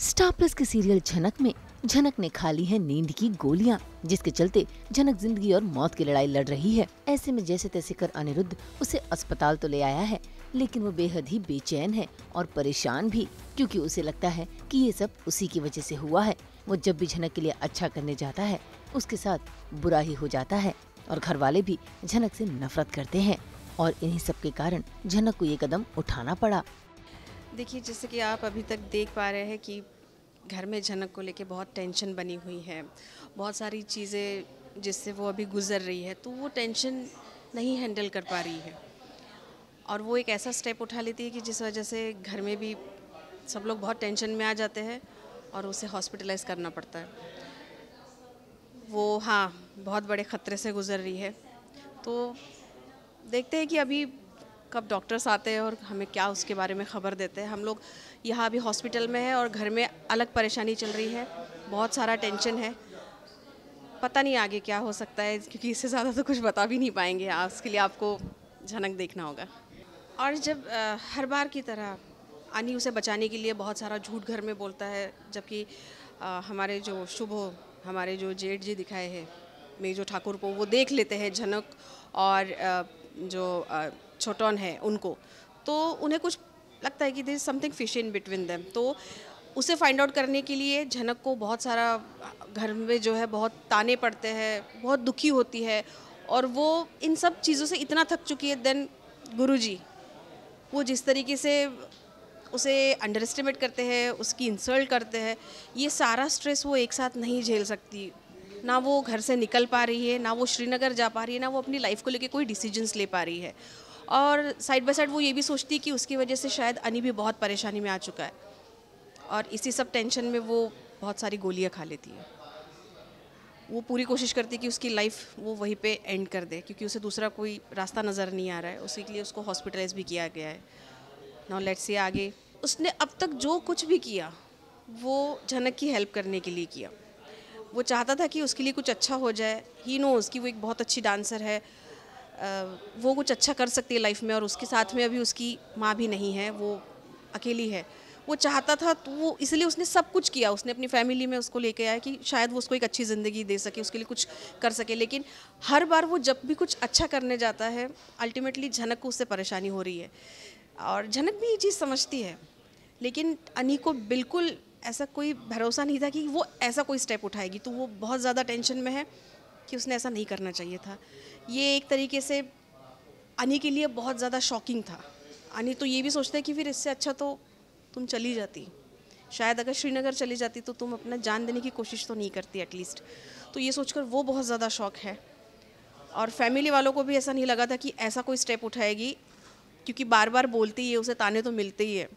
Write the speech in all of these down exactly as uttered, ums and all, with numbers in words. Star plus के serial झनक में झनक ने खा ली है नींद की गोलियां, जिसके चलते झनक जिंदगी और मौत की लड़ाई लड़ रही है। ऐसे में जैसे तैसे कर अनिरुद्ध उसे अस्पताल तो ले आया है, लेकिन वो बेहद ही बेचैन है और परेशान भी, क्योंकि उसे लगता है कि ये सब उसी की वजह से हुआ है। वो जब भी झनक के लिए अच्छा करने जाता है, उसके साथ बुरा ही हो जाता है और घर वाले भी झनक से नफरत करते हैं और इन्हीं सब के कारण झनक को ये कदम उठाना पड़ा। देखिए, जैसे कि आप अभी तक देख पा रहे हैं कि घर में झनक को लेके बहुत टेंशन बनी हुई है, बहुत सारी चीज़ें जिससे वो अभी गुजर रही है, तो वो टेंशन नहीं हैंडल कर पा रही है और वो एक ऐसा स्टेप उठा लेती है कि जिस वजह से घर में भी सब लोग बहुत टेंशन में आ जाते हैं और उसे हॉस्पिटलाइज करना पड़ता है। वो हाँ, बहुत बड़े ख़तरे से गुजर रही है, तो देखते हैं कि अभी कब डॉक्टर्स आते हैं और हमें क्या उसके बारे में ख़बर देते हैं। हम लोग यहाँ अभी हॉस्पिटल में है और घर में अलग परेशानी चल रही है, बहुत सारा टेंशन है, पता नहीं आगे क्या हो सकता है, क्योंकि इससे ज़्यादा तो कुछ बता भी नहीं पाएंगे। उसके लिए आपको झनक देखना होगा। और जब आ, हर बार की तरह आनी उसे बचाने के लिए बहुत सारा झूठ घर में बोलता है, जबकि हमारे जो शुभ हो, हमारे जो जेठ जी दिखाए हैं मेजो ठाकुर को, वो देख लेते हैं झनक और आ, जो छोटौन है उनको, तो उन्हें कुछ लगता है कि there is something fish in between them. तो उसे फाइंड आउट करने के लिए झनक को बहुत सारा घर में जो है बहुत ताने पड़ते हैं, बहुत दुखी होती है और वो इन सब चीज़ों से इतना थक चुकी है। देन गुरुजी वो जिस तरीके से उसे अंडर एस्टिमेट करते हैं, उसकी इंसल्ट करते हैं, ये सारा स्ट्रेस वो एक साथ नहीं झेल सकती। ना वो घर से निकल पा रही है, ना वो श्रीनगर जा पा रही है, ना वो अपनी लाइफ को लेके कोई डिसीजंस ले पा रही है और साइड बाय साइड वो ये भी सोचती है कि उसकी वजह से शायद अनी भी बहुत परेशानी में आ चुका है और इसी सब टेंशन में वो बहुत सारी गोलियां खा लेती है। वो पूरी कोशिश करती है कि उसकी लाइफ वो वहीं पे एंड कर दे, क्योंकि उसे दूसरा कोई रास्ता नज़र नहीं आ रहा है। उसी के लिए उसको हॉस्पिटलाइज भी किया गया है। नाउ लेट्स सी आगे। उसने अब तक जो कुछ भी किया वो झनक की हेल्प करने के लिए किया। वो चाहता था कि उसके लिए कुछ अच्छा हो जाए। ही नोज़ कि वो एक बहुत अच्छी डांसर है, वो कुछ अच्छा कर सकती है लाइफ में और उसके साथ में अभी उसकी माँ भी नहीं है, वो अकेली है। वो चाहता था तो वो इसलिए उसने सब कुछ किया। उसने अपनी फैमिली में उसको लेके आया कि शायद वो उसको एक अच्छी ज़िंदगी दे सके, उसके लिए कुछ कर सके, लेकिन हर बार वो जब भी कुछ अच्छा करने जाता है अल्टीमेटली झनक को उससे परेशानी हो रही है और झनक भी ये चीज़ समझती है। लेकिन अनी को बिल्कुल ऐसा कोई भरोसा नहीं था कि वो ऐसा कोई स्टेप उठाएगी, तो वो बहुत ज़्यादा टेंशन में है कि उसने ऐसा नहीं करना चाहिए था। ये एक तरीके से अनी के लिए बहुत ज़्यादा शॉकिंग था। अनी तो ये भी सोचते हैं कि फिर इससे अच्छा तो तुम चली जाती, शायद अगर श्रीनगर चली जाती तो तुम अपना जान देने की कोशिश तो नहीं करती एटलीस्ट। तो ये सोचकर वो बहुत ज़्यादा शॉक है और फैमिली वालों को भी ऐसा नहीं लगा था कि ऐसा कोई स्टेप उठाएगी, क्योंकि बार बार बोलती है, उसे ताने तो मिलते ही है,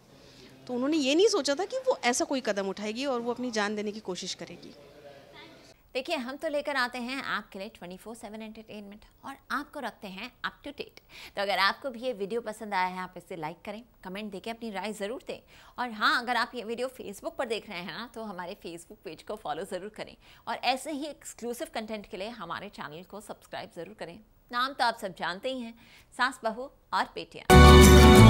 तो उन्होंने ये नहीं सोचा था कि वो ऐसा कोई कदम उठाएगी और वो अपनी जान देने की कोशिश करेगी। देखिए, हम तो लेकर आते हैं आपके लिए ट्वेंटी फोर सेवन एंटरटेनमेंट और आपको रखते हैं अप टू डेट। तो अगर आपको भी ये वीडियो पसंद आया है, आप इसे लाइक करें, कमेंट देके अपनी राय ज़रूर दें और हाँ, अगर आप ये वीडियो फेसबुक पर देख रहे हैं ना, तो हमारे फेसबुक पेज को फॉलो ज़रूर करें और ऐसे ही एक्सक्लूसिव कंटेंट के लिए हमारे चैनल को सब्सक्राइब ज़रूर करें। नाम तो आप सब जानते ही हैं, सास बहू और बेटियाँ।